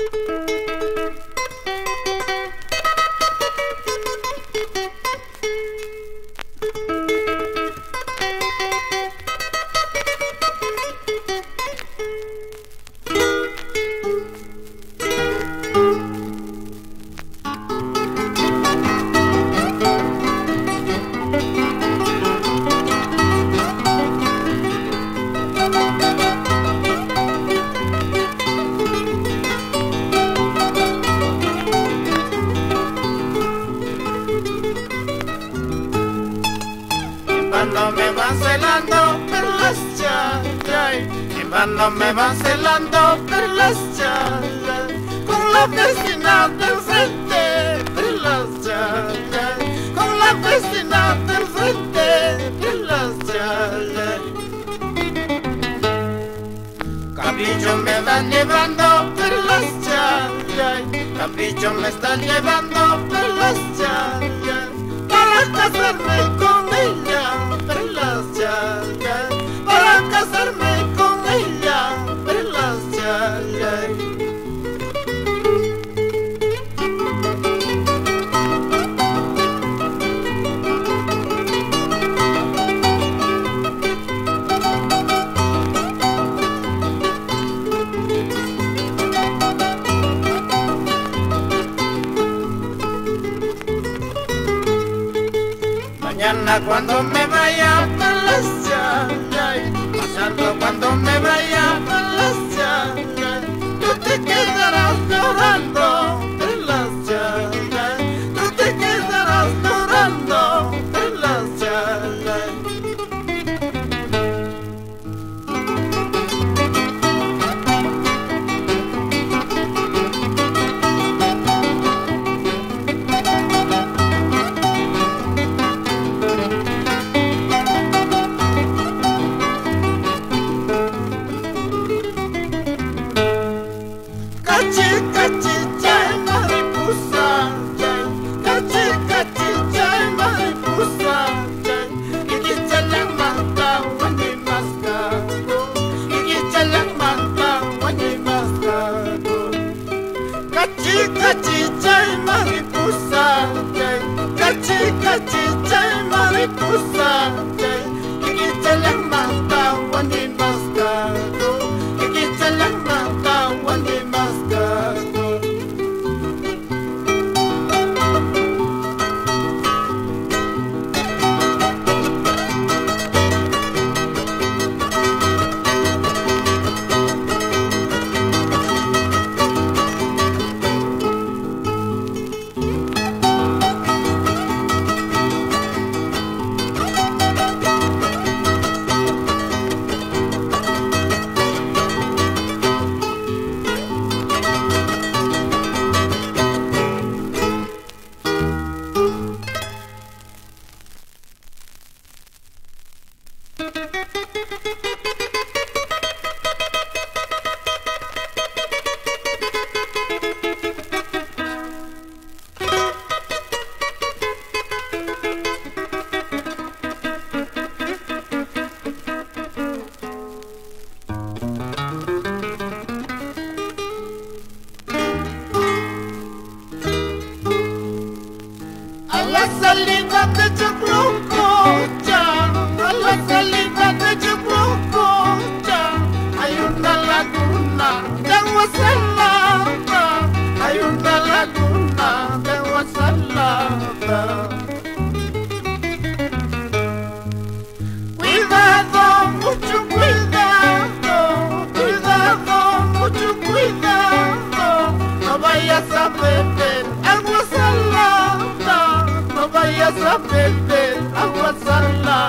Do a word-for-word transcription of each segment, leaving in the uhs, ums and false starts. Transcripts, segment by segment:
Cuando me va celando per las chayas, y cuando me va celando per las chayas, con la vecina del frente per las chayas, con la vecina del frente per las chayas. Capricho me va llevando per las chayas, Capricho me está llevando per las chayas, para casarme con mañana cuando me vaya per las chayas, pasando cuando me vaya per las chayas, tú te quedarás llorando per las chayas, tú te quedarás llorando per las chayas. Cachi, cachi, chay, mariposa, chay. Cachi, cachi, chay, mariposa, chay. Iki chalak mata wani maskako, iki chalak mata wani maskako. Cachi, cachi, chay, mariposa, chay. Cachi, cachi, chay, mariposa, chay. Iki chalak mata wani maskako, iki chalak mata wani maskako. A la salida de Chucrucocha, a la salida de Chucrucocha, hay una laguna de agua salada, hay una laguna de agua salada. Cuidado, mucho cuidado, cuidado, mucho cuidado, no vayas a beber agua salada. No vayas a beber agua salada.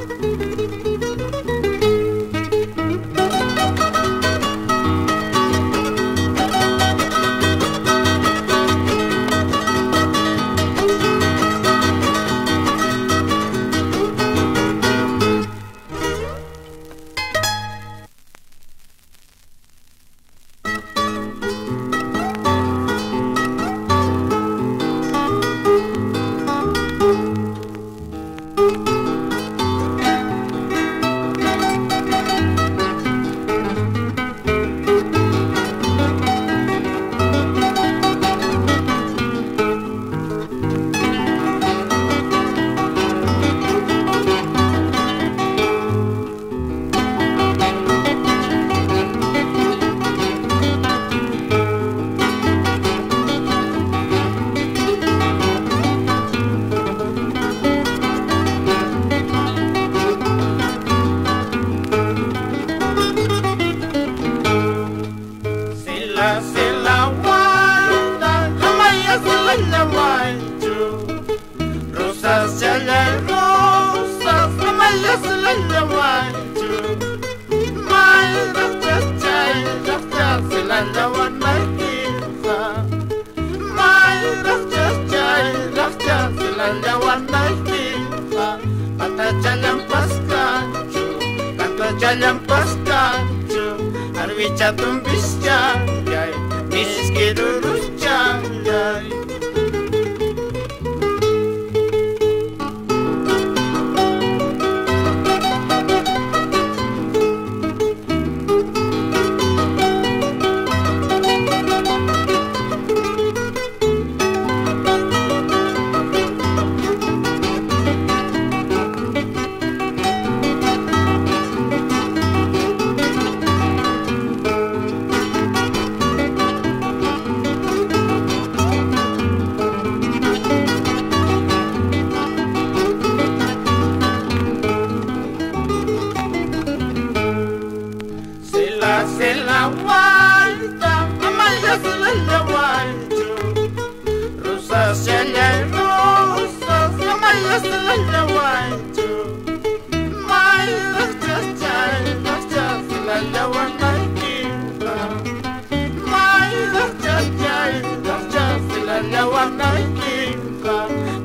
Chatum bishan jai, miski durus chan jai.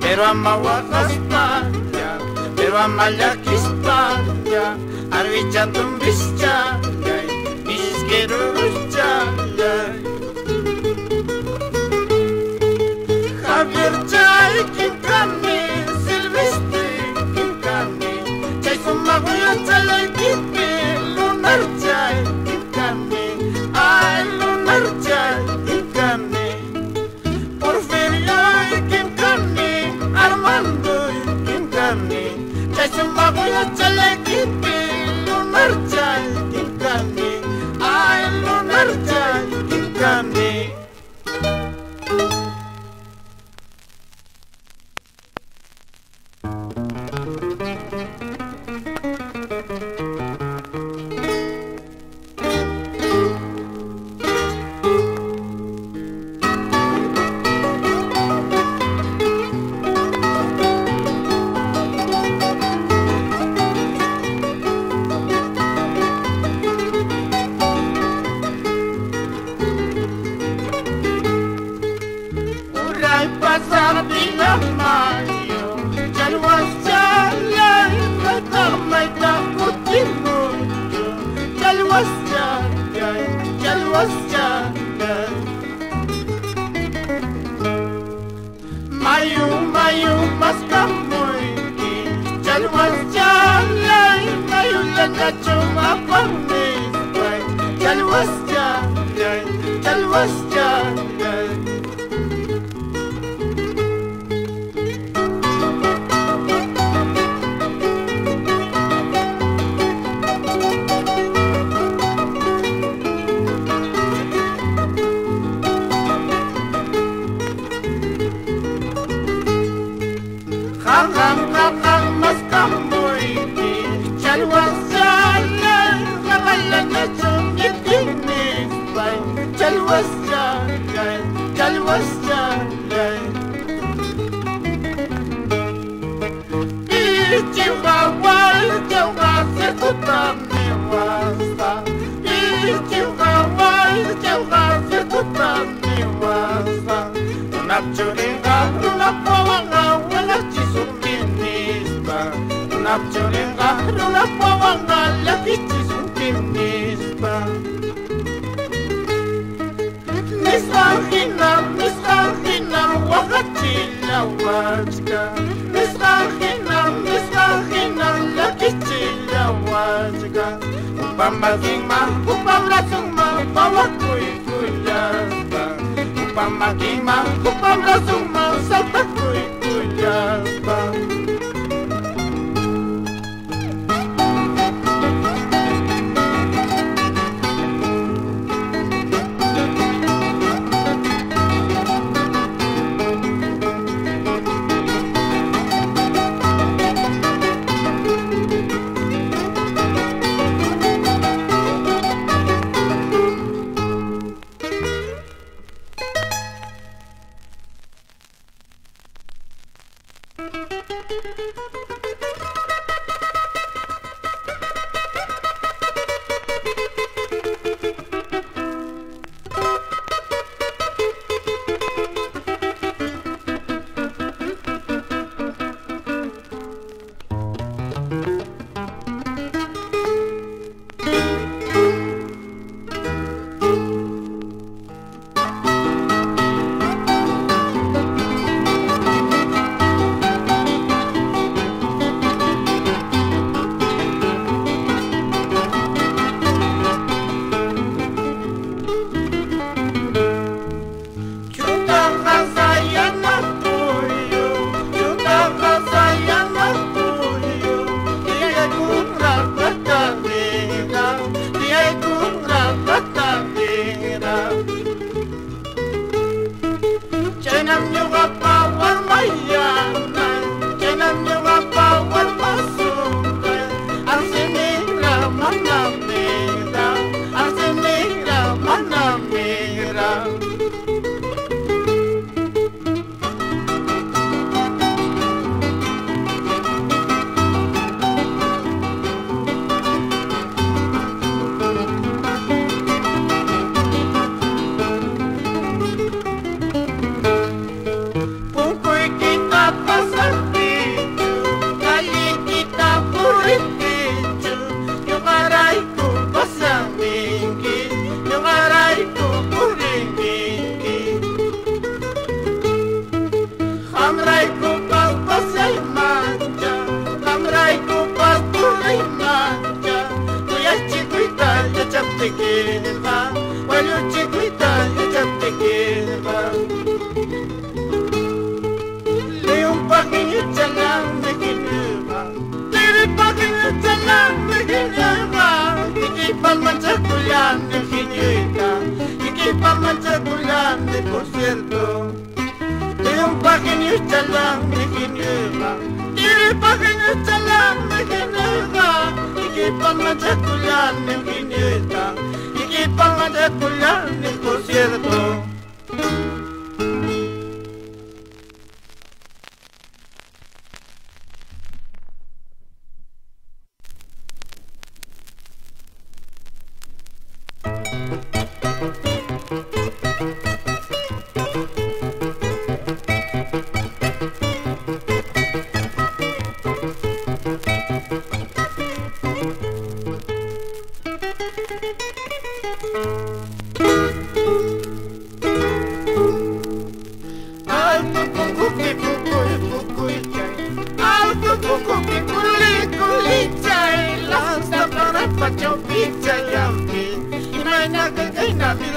Pero ama guarda España, pero ama la que España, arbicha tumbischa, misquero rucha, Javier Chay, Kinkami, Silvestre, Kinkami, Chay Sumaguyan Chalay Kipi, Lunar Chay, Kinkami, ay Lunar Chay, Kinkami, Porfirio Kinkami. Armando Crispín Anccasi, chumba boya chale kipi, lunar chale kipi, ay lunar chale kipi. te quedas, bueno chiquita, ya te quedas. Le un paquillo chalán de que neva, le un paquillo chalán de que neva, y que palma chaculán de ingenuita, y que palma chaculán de por cierto. Le un paquillo chalán de que neva, le un paquillo chalán de que neva. Y que palma chaculán en Gineta, y que palma chaculán en concierto.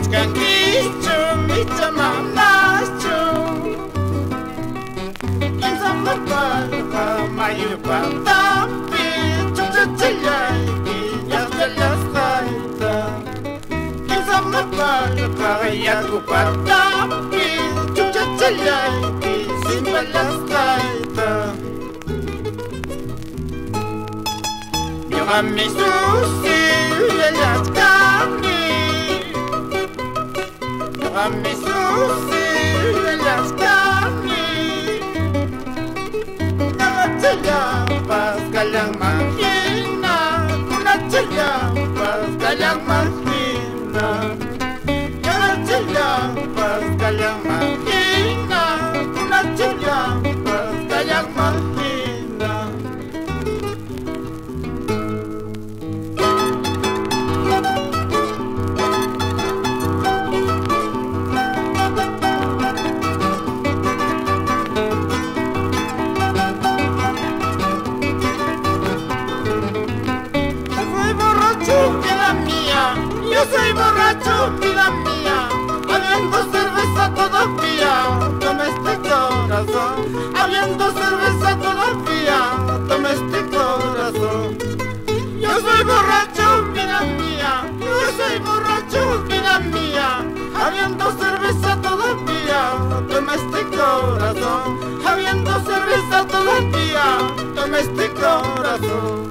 Let's go eat to meet the mama's too. In the mud, the my you bump the beat to the tea, just the last night. In the mud, the my you bump the beat to the tea, just the last night. You're my sushi, I'm Miss Lucy, let's come in. Not to love, Pascal and Martina. Not to love, Pascal and Martina. Not to love, Pascal and Martina. Not to love, Pascal and Martina. Yo soy borracho, vida mía, habiendo cerveza todavía, toma este corazón. Habiendo cerveza todavía, toma este corazón. Yo soy borracho, vida mía, yo soy borracho, vida mía, habiendo cerveza todavía, toma este corazón. Habiendo cerveza todavía, toma este corazón.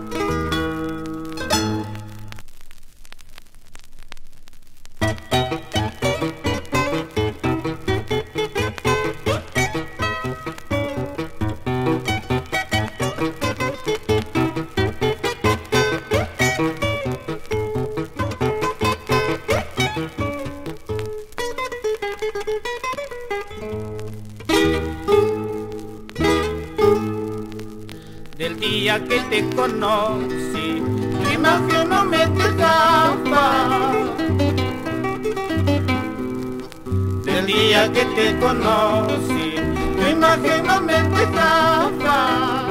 Del día que te conocí, mi mafia no me dejaba. Del día que te conocí, mi mafia no me dejaba.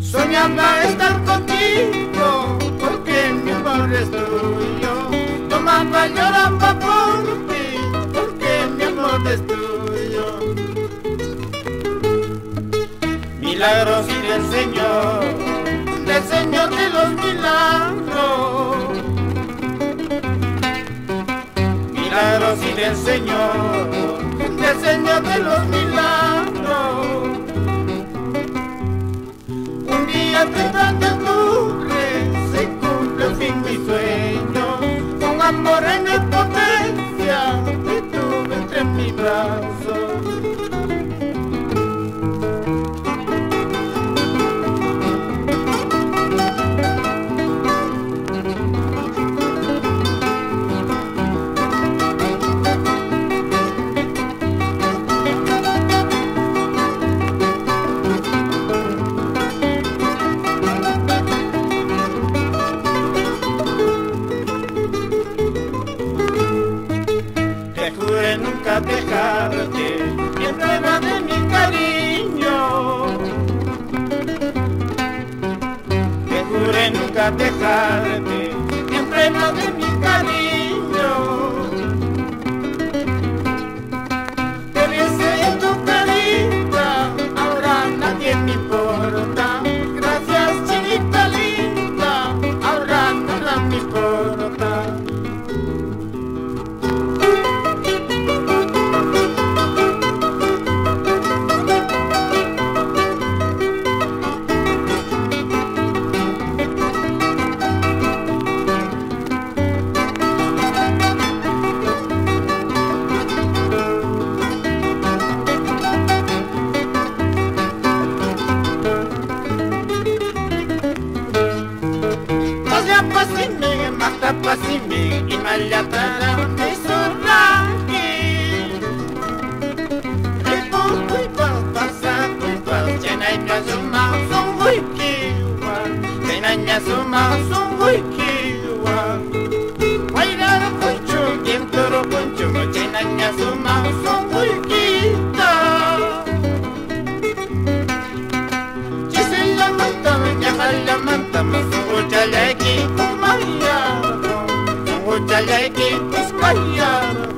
Soñaba estar contigo, porque mi amor es tuyo. Tomaba, lloraba por ti, porque mi amor es tuyo. Milagros y del Señor, del Señor de los milagros. Milagros y del Señor, del Señor de los milagros. Un día treinta de octubre se cumple el fin mi sueño. Con amor en impotencia te tuve entre mis brazos. Dejarte y en prueba de mi cariño, te juré nunca dejarte y en prueba de mi cariño. Te besé en tu carita, ahora nadie me importa. Gracias chinita linda, ahora nada me importa. Pasime y malatara me sorraje. El poco y pasa culpa, llenaña suma son huiquiwa, llenaña suma son huiquiwa. Guairara concho, quien toro concho, llenaña suma son huiquita. Chise la manta, ya la manta, me subo ya la equipo, María. Galleguitas calladas.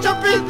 Chopin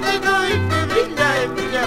de doy, brilla, brilla,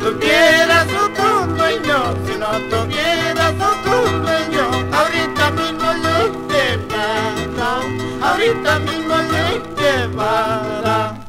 tú quieras otro dueño, si no tú quieras otro dueño, ahorita mismo le llevarán, ahorita mismo le llevarán.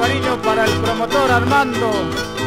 Cariño para el promotor Armando.